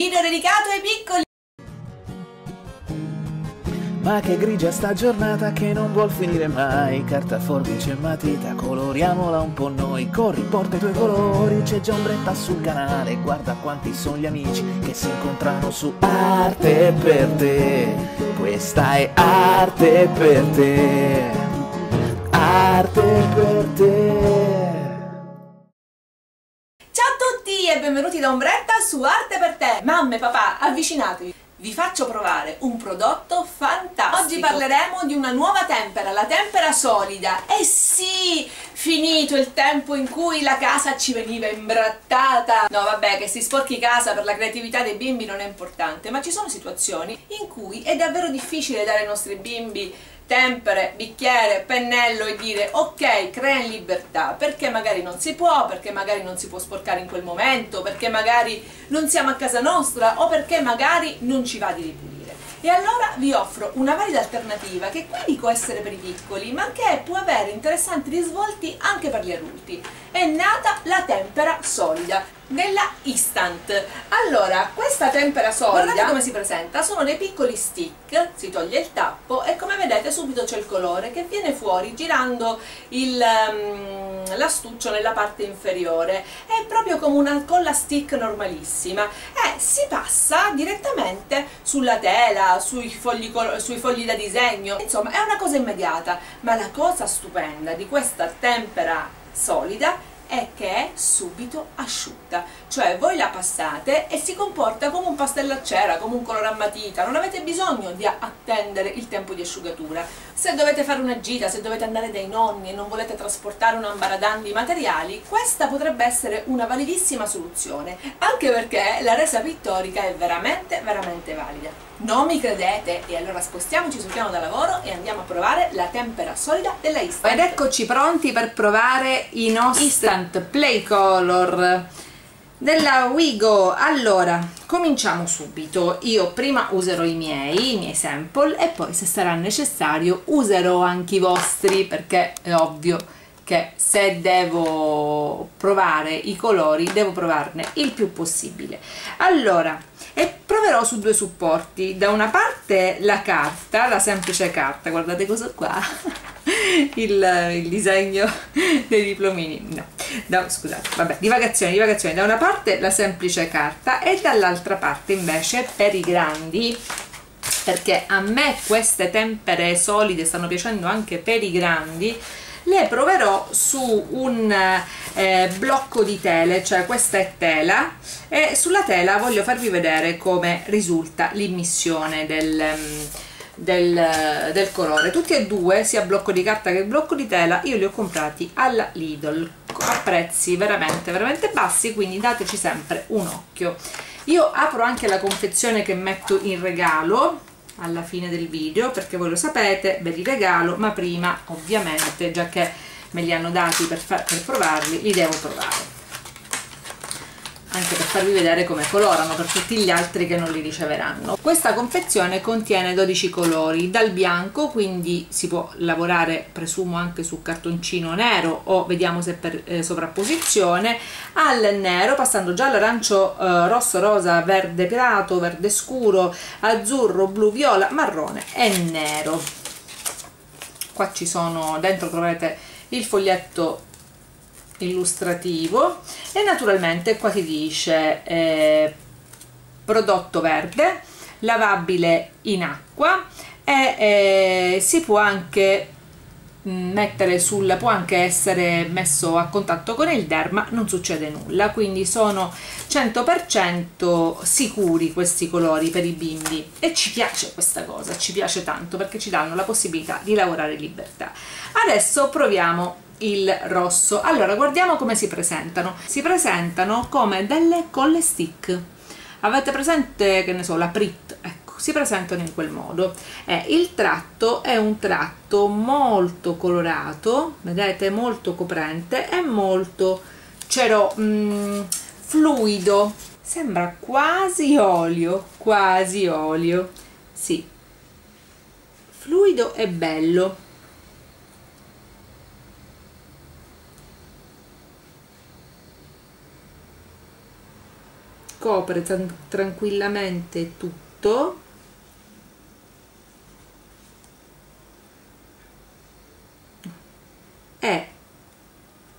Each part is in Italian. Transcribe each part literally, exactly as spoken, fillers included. Video dedicato ai piccoli. Ma che grigia sta giornata che non vuol finire mai. Carta, forbice e matita, coloriamola un po' noi. Corri, porta i tuoi colori, c'è già Ombretta sul canale. Guarda quanti sono gli amici che si incontrano su Arte per te. Questa è Arte per te. Arte per te. E benvenuti da Ombretta su Arte per te. Mamme, papà, avvicinatevi, vi faccio provare un prodotto fantastico. Oggi parleremo di una nuova tempera, la tempera solida. E eh sì, finito il tempo in cui la casa ci veniva imbrattata. No vabbè, che si sporchi casa per la creatività dei bimbi non è importante, ma ci sono situazioni in cui è davvero difficile dare ai nostri bimbi tempere, bicchiere, pennello e dire ok, crea in libertà, perché magari non si può, perché magari non si può sporcare in quel momento, perché magari non siamo a casa nostra o perché magari non ci va di ripulire. E allora vi offro una valida alternativa che qui dico essere per i piccoli, ma che può avere interessanti risvolti anche per gli adulti. È nata la tempera solida, nella instant. Allora, questa tempera solida, guardate come si presenta, sono dei piccoli stick, si toglie il tappo e come vedete subito c'è il colore che viene fuori girando il um, l'astuccio nella parte inferiore. È proprio come una colla stick normalissima e si passa direttamente sulla tela, sui fogli, sui fogli da disegno. Insomma, è una cosa immediata, ma la cosa stupenda di questa tempera solida è che è subito asciutta, cioè voi la passate e si comporta come un pastello a cera, come un colore a matita, non avete bisogno di attendere il tempo di asciugatura. Se dovete fare una gita, se dovete andare dai nonni e non volete trasportare un ambaradan di materiali, questa potrebbe essere una validissima soluzione, anche perché la resa pittorica è veramente veramente valida. Non mi credete? E allora spostiamoci sul piano da lavoro e andiamo a provare la tempera solida della Instant. Ed eccoci pronti per provare i nostri Instant Play Color della Wigo. Allora, cominciamo subito. Io prima userò i miei, i miei sample, e poi se sarà necessario userò anche i vostri, perché è ovvio che se devo provare i colori devo provarne il più possibile. Allora, e proverò su due supporti. Da una parte la carta, la semplice carta, guardate cosa qua il, il disegno dei diplomini, no, da, scusate, vabbè, divagazione, divagazione. Da una parte la semplice carta e dall'altra parte invece per i grandi, perché a me queste tempere solide stanno piacendo anche per i grandi. Le proverò su un eh, blocco di tele, cioè questa è tela, e sulla tela voglio farvi vedere come risulta l'immissione del, del, del colore. Tutti e due, sia blocco di carta che blocco di tela, io li ho comprati alla Lidl a prezzi veramente veramente bassi, quindi dateci sempre un occhio. Io apro anche la confezione che metto in regalo alla fine del video, perché voi lo sapete, ve li regalo, ma prima ovviamente, già che me li hanno dati per, far, per provarli, li devo provare, anche per farvi vedere come colorano per tutti gli altri che non li riceveranno. Questa confezione contiene dodici colori, dal bianco, quindi si può lavorare presumo anche su cartoncino nero o vediamo se per eh, sovrapposizione, al nero, passando giallo, arancio, eh, rosso, rosa, verde prato, verde scuro, azzurro, blu, viola, marrone e nero. Qua ci sono, dentro troverete il foglietto illustrativo e naturalmente qua ti dice eh, prodotto verde, lavabile in acqua e eh, si può anche mettere sul, può anche essere messo a contatto con il derma, non succede nulla, quindi sono cento per cento sicuri questi colori per i bimbi e ci piace questa cosa, ci piace tanto perché ci danno la possibilità di lavorare in libertà. Adesso proviamo il rosso. Allora, guardiamo come si presentano. Si presentano come delle colle stick, avete presente, che ne so, la Prit, ecco, si presentano in quel modo. Eh, il tratto è un tratto molto colorato, vedete, molto coprente e molto cero, mh, fluido, sembra quasi olio, quasi olio, sì, fluido e bello. scopre tran- tranquillamente tutto. E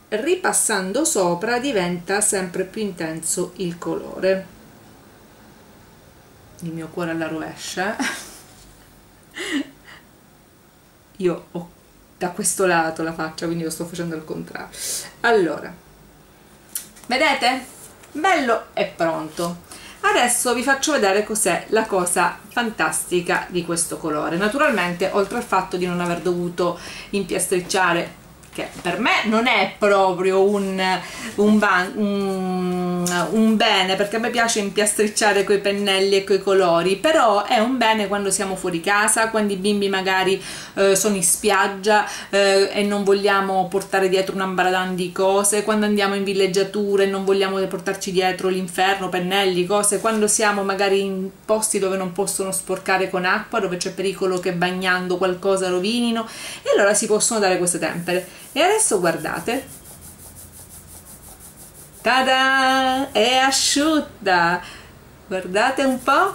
ripassando sopra diventa sempre più intenso il colore. Il mio cuore alla rovescia. Io ho da questo lato la faccia, quindi lo sto facendo al contrario. Allora, vedete? Bello e pronto. Adesso vi faccio vedere cos'è la cosa fantastica di questo colore. Naturalmente, oltre al fatto di non aver dovuto impiastricciare, che per me non è proprio un, un, ban, un, un bene, perché a me piace impiastricciare coi pennelli e coi colori, però è un bene quando siamo fuori casa, quando i bimbi magari eh, sono in spiaggia eh, e non vogliamo portare dietro un ambaradan di cose, quando andiamo in villeggiatura e non vogliamo portarci dietro l'inferno, pennelli, cose, quando siamo magari in posti dove non possono sporcare con acqua, dove c'è pericolo che bagnando qualcosa rovinino, e allora si possono dare queste tempere. E adesso guardate, tada, è asciutta, guardate un po',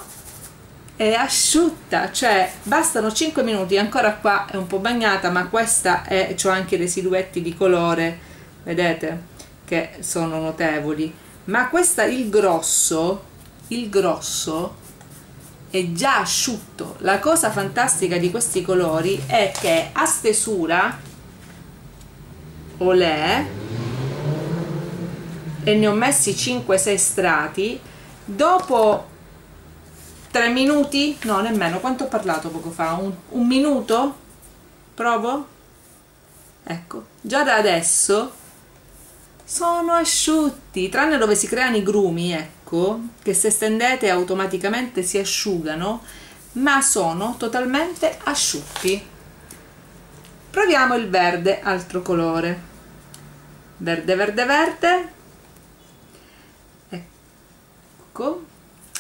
è asciutta, cioè bastano cinque minuti, ancora qua è un po' bagnata, ma questa è, c'ho anche dei siluetti di colore, vedete, che sono notevoli, ma questa, il grosso, il grosso è già asciutto. La cosa fantastica di questi colori è che a stesura, olè, e ne ho messi cinque sei strati. Dopo tre minuti, no, nemmeno, quanto ho parlato poco fa, un, un minuto, provo, ecco, già da adesso sono asciutti, tranne dove si creano i grumi, ecco, che se stendete automaticamente si asciugano, ma sono totalmente asciutti. Proviamo il verde, altro colore, verde verde verde, ecco,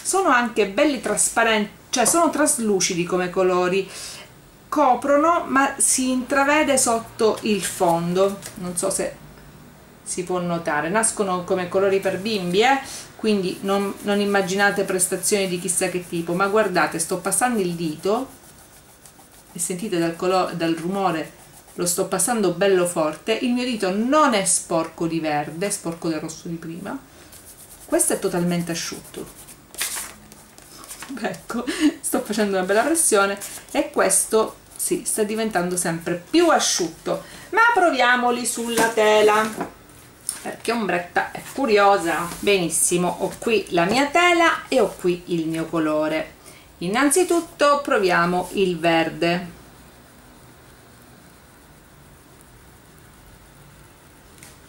sono anche belli trasparenti, cioè sono traslucidi come colori, coprono ma si intravede sotto il fondo, non so se si può notare, nascono come colori per bimbi, eh? Quindi non, non immaginate prestazioni di chissà che tipo, ma guardate, sto passando il dito e sentite dal, colore, dal rumore, lo sto passando bello forte, il mio dito non è sporco di verde, è sporco del rosso di prima, questo è totalmente asciutto, ecco, sto facendo una bella pressione e questo sì, sta diventando sempre più asciutto. Ma proviamoli sulla tela, perché Ombretta è curiosa. Benissimo, ho qui la mia tela e ho qui il mio colore. Innanzitutto proviamo il verde.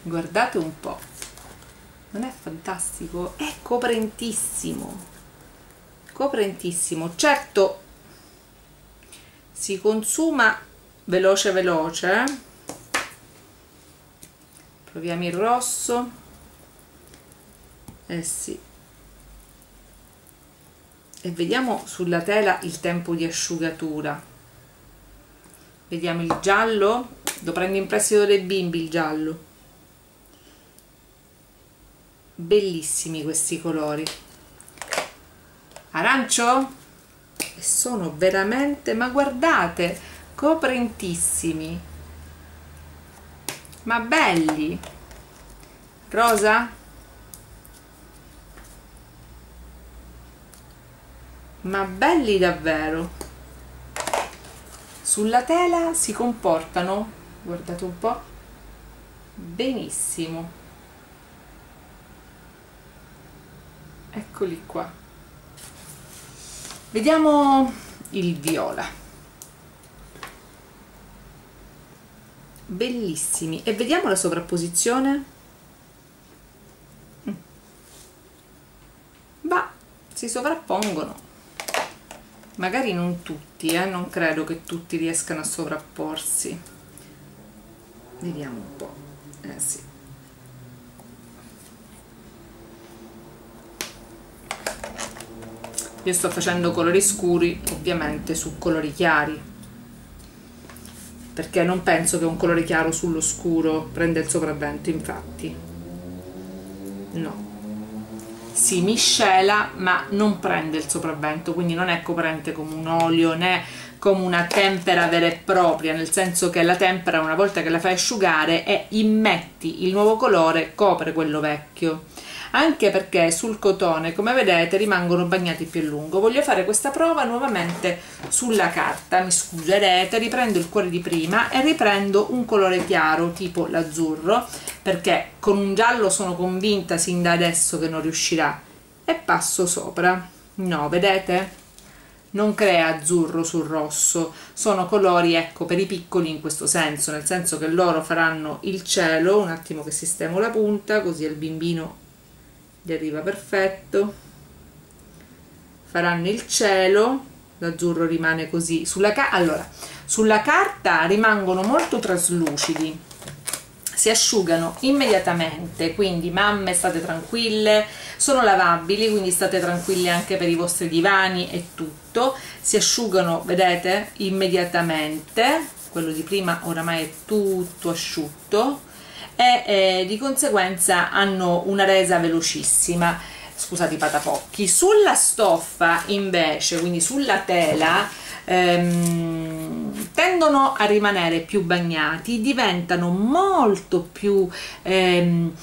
Guardate un po', non è fantastico? È coprentissimo, coprentissimo. Certo, si consuma veloce veloce. Proviamo il rosso. Eh sì. E vediamo sulla tela il tempo di asciugatura. Vediamo il giallo, lo prendo in prestito dai bimbi il giallo. Bellissimi questi colori. Arancio? Sono veramente, ma guardate, coprentissimi, ma belli. Rosa? Ma belli davvero. Sulla tela si comportano, guardate un po', benissimo. Eccoli qua. Vediamo il viola, bellissimi, e vediamo la sovrapposizione. Va, si sovrappongono. Magari non tutti, eh? Non credo che tutti riescano a sovrapporsi. Vediamo un po'. Eh sì. Io sto facendo colori scuri, ovviamente, su colori chiari, perché non penso che un colore chiaro sullo scuro prenda il sopravvento, infatti. No. si miscela ma non prende il sopravvento, quindi non è coprente come un olio né come una tempera vera e propria, nel senso che la tempera, una volta che la fai asciugare e immetti il nuovo colore, copre quello vecchio, anche perché sul cotone, come vedete, rimangono bagnati più a lungo. Voglio fare questa prova nuovamente sulla carta, mi scuserete. Riprendo il cuore di prima e riprendo un colore chiaro tipo l'azzurro, perché con un giallo sono convinta sin da adesso che non riuscirà, e passo sopra. No, vedete? Non crea azzurro sul rosso, sono colori, ecco, per i piccoli in questo senso, nel senso che loro faranno il cielo. Un attimo che sistemo la punta, così il bimbino gli arriva perfetto. Faranno il cielo, l'azzurro rimane così. Sulla ca- allora, sulla carta rimangono molto traslucidi, si asciugano immediatamente, quindi mamme state tranquille, sono lavabili, quindi state tranquille anche per i vostri divani e tutto. Si asciugano, vedete, immediatamente. Quello di prima oramai è tutto asciutto e eh, di conseguenza hanno una resa velocissima, scusate i patapocchi. Sulla stoffa invece, quindi sulla tela, ehm, tendono a rimanere più bagnati, diventano molto più ehm,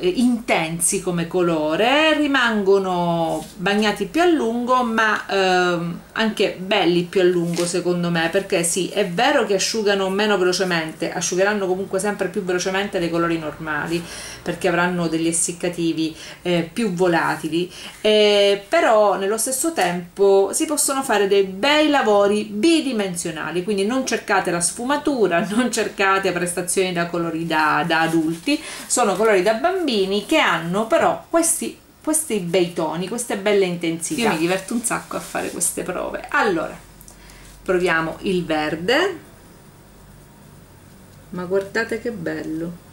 intensi come colore, rimangono bagnati più a lungo ma ehm, anche belli più a lungo secondo me, perché sì, è vero che asciugano meno velocemente, asciugheranno comunque sempre più velocemente dei colori normali perché avranno degli essiccativi eh, più volatili, eh, però nello stesso tempo si possono fare dei bei lavori bidimensionali, quindi non cercate la sfumatura, non cercate prestazioni da colori da, da adulti, sono colori da bambini che hanno però questi, questi bei toni, queste belle intensità. Io mi diverto un sacco a fare queste prove. Allora, proviamo il verde, ma guardate che bello,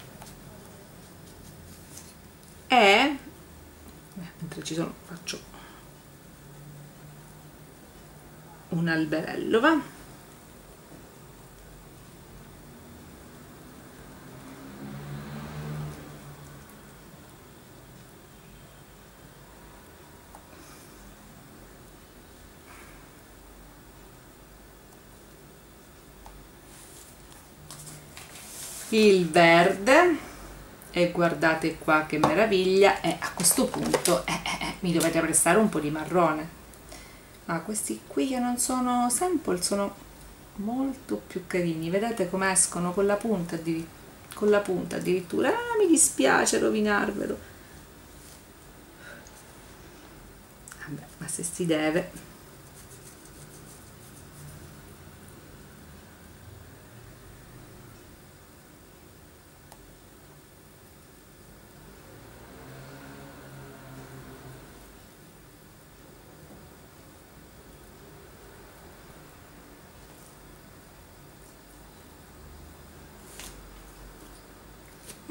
e mentre ci sono faccio un alberello, va? Il verde, e guardate qua che meraviglia. E a questo punto eh, eh, eh, mi dovete prestare un po' di marrone. Ah, questi qui che non sono sample sono molto più carini, vedete come escono con la punta, con la punta addirittura. Ah, mi dispiace rovinarvelo, vabbè, ma se si deve.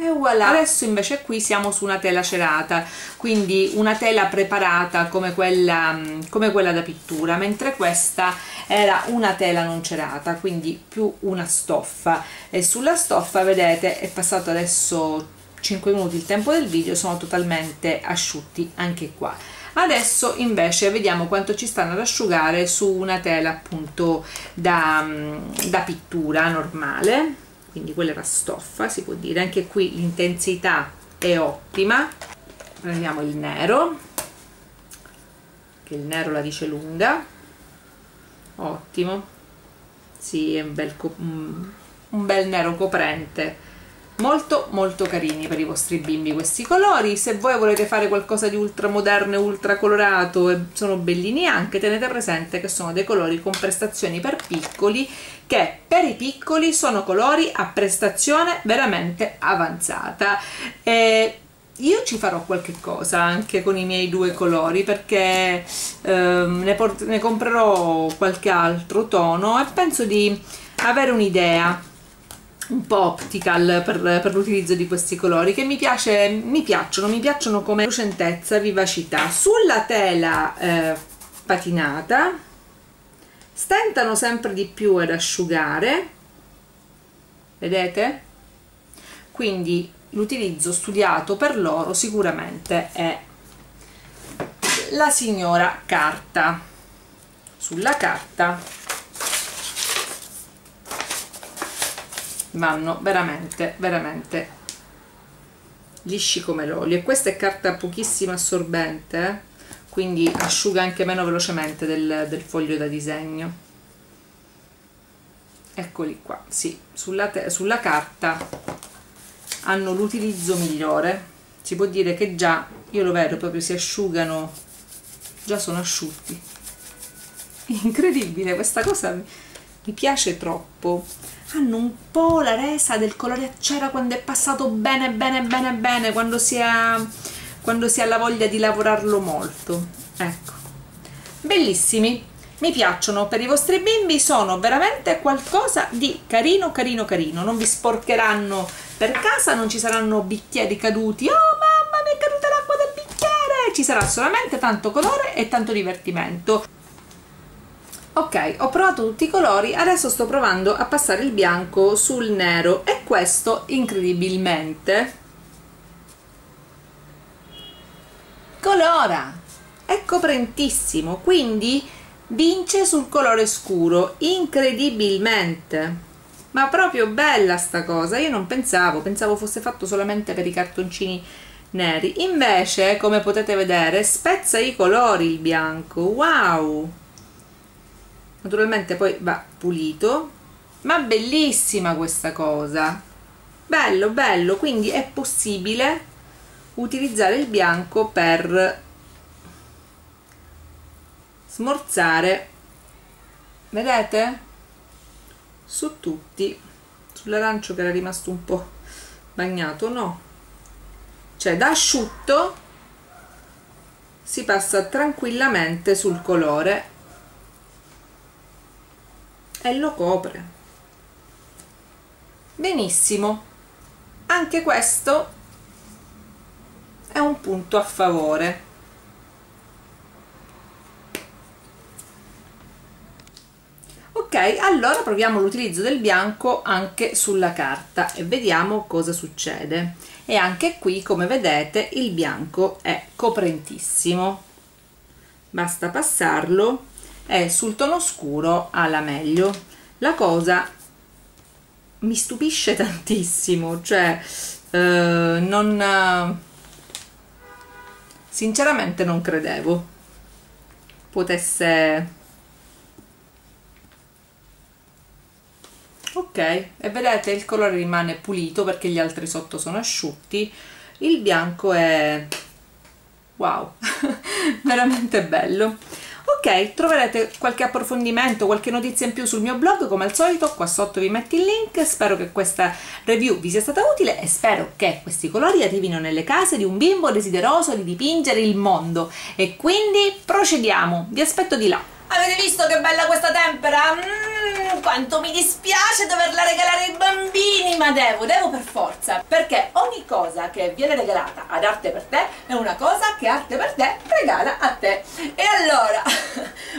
E voilà. Adesso invece qui siamo su una tela cerata, quindi una tela preparata come quella, come quella da pittura, mentre questa era una tela non cerata, quindi più una stoffa. E sulla stoffa, vedete, è passato adesso cinque minuti il tempo del video, sono totalmente asciutti anche qua. Adesso invece vediamo quanto ci stanno ad asciugare su una tela appunto da, da pittura normale, quindi quella è la stoffa, si può dire. Anche qui l'intensità è ottima. Prendiamo il nero, che il nero la dice lunga, ottimo, sì, è un bel, un bel nero coprente, molto molto carini per i vostri bimbi questi colori. Se voi volete fare qualcosa di ultra moderno e ultra colorato, e sono bellini anche, tenete presente che sono dei colori con prestazioni per piccoli, che per i piccoli sono colori a prestazione veramente avanzata. E io ci farò qualche cosa anche con i miei due colori, perché ehm, ne, ne comprerò qualche altro tono e penso di avere un'idea un po' optical per, per l'utilizzo di questi colori, che mi piace, mi piacciono, mi piacciono come lucentezza, vivacità. Sulla tela eh, patinata stentano sempre di più ad asciugare, vedete? Quindi l'utilizzo studiato per loro sicuramente è la signora Carta. Sulla carta vanno veramente veramente lisci come l'olio, e questa è carta pochissimo assorbente, quindi asciuga anche meno velocemente del, del foglio da disegno. Eccoli qua, sì, sulla, sulla carta hanno l'utilizzo migliore. Si può dire che già, io lo vedo proprio, si asciugano, già sono asciutti. Incredibile, questa cosa mi piace troppo. Hanno un po' la resa del colore a cera quando è passato bene bene bene bene, quando si ha, quando si ha la voglia di lavorarlo molto. Ecco, bellissimi. Mi piacciono, per i vostri bimbi sono veramente qualcosa di carino carino carino. Non vi sporcheranno per casa, non ci saranno bicchieri caduti, oh mamma mi è caduta l'acqua del bicchiere, ci sarà solamente tanto colore e tanto divertimento. Ok, ho provato tutti i colori, adesso sto provando a passare il bianco sul nero, e questo incredibilmente colora, è coprentissimo, quindi vince sul colore scuro incredibilmente. Ma proprio bella sta cosa, io non pensavo, pensavo fosse fatto solamente per i cartoncini neri, invece come potete vedere spezza i colori il bianco. Wow, naturalmente poi va pulito, ma bellissima questa cosa, bello bello. Quindi è possibile utilizzare il bianco per smorzare, vedete? Su tutti, sull'arancio che era rimasto un po' bagnato, no? Cioè da asciutto si passa tranquillamente sul colore e lo copre. Benissimo, anche questo è un punto a favore. Ok, allora proviamo l'utilizzo del bianco anche sulla carta e vediamo cosa succede. E anche qui, come vedete, il bianco è coprentissimo, basta passarlo e sul tono scuro alla meglio. La cosa mi stupisce tantissimo, cioè eh, non sinceramente non credevo potesse. Ok, e vedete il colore rimane pulito perché gli altri sotto sono asciutti, il bianco è wow veramente bello. Ok, troverete qualche approfondimento, qualche notizia in più sul mio blog come al solito, qua sotto vi metto il link. Spero che questa review vi sia stata utile e spero che questi colori arrivino nelle case di un bimbo desideroso di dipingere il mondo, e quindi procediamo, vi aspetto di là. Avete visto che bella questa tempera? Mmm, quanto mi dispiace doverla regalare ai bambini, ma devo, devo per forza, perché ogni cosa che viene regalata ad Arte per te è una cosa che Arte per te regala a te. E allora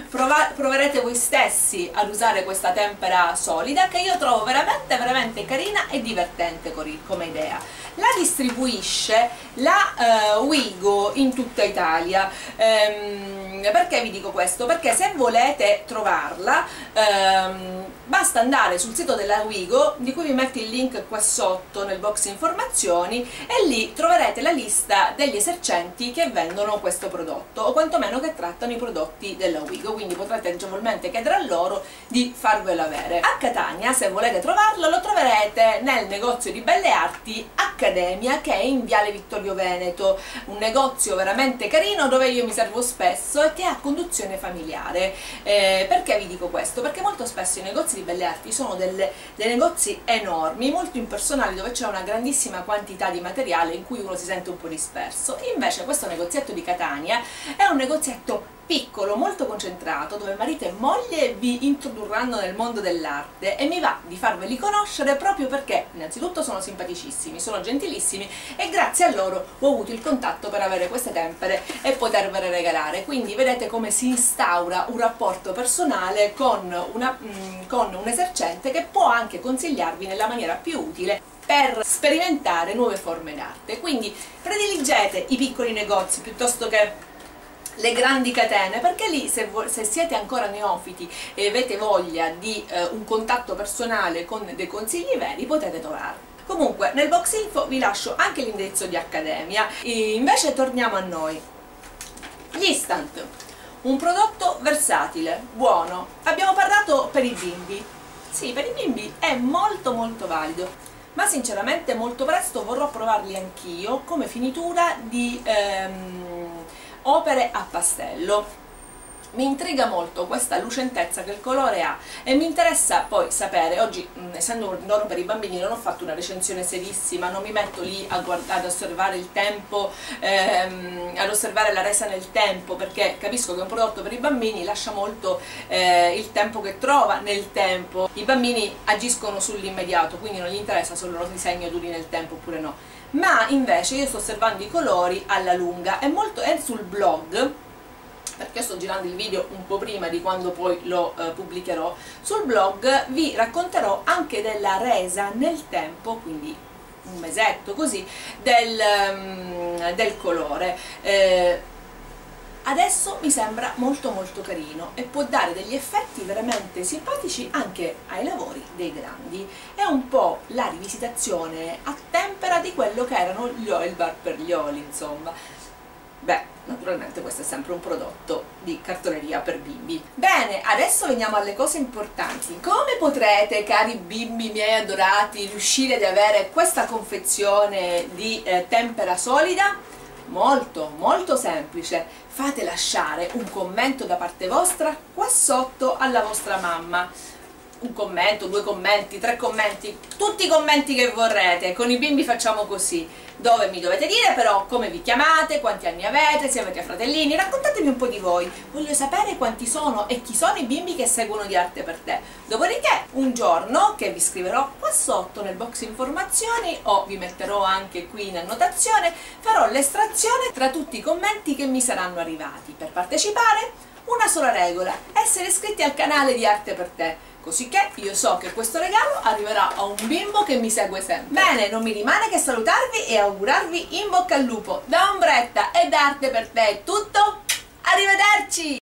prova- proverete voi stessi ad usare questa tempera solida, che io trovo veramente veramente carina e divertente come idea. La distribuisce la uh, Wigo in tutta Italia. Ehm, perché vi dico questo? Perché se volete trovarla ehm, basta andare sul sito della Wigo, di cui vi metto il link qua sotto nel box informazioni, e lì troverete la lista degli esercenti che vendono questo prodotto, o quantomeno che trattano i prodotti della Wigo, quindi potrete agevolmente chiedere a loro di farvelo avere. A Catania, se volete trovarlo, lo troverete nel negozio di belle arti Accademia, che è in Viale Vittorio Veneto, un negozio veramente carino dove io mi servo spesso e che ha conduzione familiare. Eh, perché vi dico questo? Perché molto spesso i negozi di belle arti sono delle, dei negozi enormi, molto impersonali, dove c'è una grandissima quantità di materiale in cui uno si sente un po' disperso. Invece questo negozietto di Catania è un negozietto piccolo, molto concentrato, dove marito e moglie vi introdurranno nel mondo dell'arte, e mi va di farveli conoscere proprio perché innanzitutto sono simpaticissimi, sono gentilissimi, e grazie a loro ho avuto il contatto per avere queste tempere e potervele regalare. Quindi vedete come si instaura un rapporto personale con, una, mm, con un esercente che può anche consigliarvi nella maniera più utile per sperimentare nuove forme d'arte. Quindi prediligete i piccoli negozi piuttosto che le grandi catene, perché lì se, se siete ancora neofiti e avete voglia di eh, un contatto personale con dei consigli veri, potete trovarli. Comunque nel box info vi lascio anche l'indirizzo di Accademia. E invece torniamo a noi. Gli Instant, un prodotto versatile, buono. Abbiamo parlato per i bimbi. Sì, per i bimbi è molto molto valido. Ma sinceramente molto presto vorrò provarli anch'io come finitura di ehm, opere a pastello. Mi intriga molto questa lucentezza che il colore ha e mi interessa poi sapere, oggi mh, essendo un ritorno per i bambini non ho fatto una recensione serissima, non mi metto lì a guardare, ad osservare il tempo, ehm, ad osservare la resa nel tempo, perché capisco che un prodotto per i bambini lascia molto eh, il tempo che trova nel tempo. I bambini agiscono sull'immediato, quindi non gli interessa se il loro disegno duri nel tempo oppure no. Ma invece io sto osservando i colori alla lunga, è molto, è sul blog, perché sto girando il video un po' prima di quando poi lo eh, pubblicherò sul blog, vi racconterò anche della resa nel tempo, quindi un mesetto così, del, um, del colore. Eh, adesso mi sembra molto molto carino e può dare degli effetti veramente simpatici anche ai lavori dei grandi. È un po' la rivisitazione a tempera di quello che erano gli oil bar per gli oli, insomma. Beh, naturalmente questo è sempre un prodotto di cartoneria per bimbi. Bene, adesso veniamo alle cose importanti. Come potrete, cari bimbi miei adorati, riuscire ad avere questa confezione di eh, tempera solida? Molto, molto semplice. Fate lasciare un commento da parte vostra qua sotto alla vostra mamma. Un commento, due commenti, tre commenti, tutti i commenti che vorrete. Con i bimbi facciamo così, dove mi dovete dire però come vi chiamate, quanti anni avete, se avete fratellini, raccontatemi un po' di voi, voglio sapere quanti sono e chi sono i bimbi che seguono di Arte per te. Dopodiché un giorno, che vi scriverò qua sotto nel box informazioni o vi metterò anche qui in annotazione, farò l'estrazione tra tutti i commenti che mi saranno arrivati. Per partecipare una sola regola, essere iscritti al canale di Arte per te, così che io so che questo regalo arriverà a un bimbo che mi segue sempre. Bene, non mi rimane che salutarvi e augurarvi in bocca al lupo. Da Ombretta e da Arte per te è tutto, arrivederci!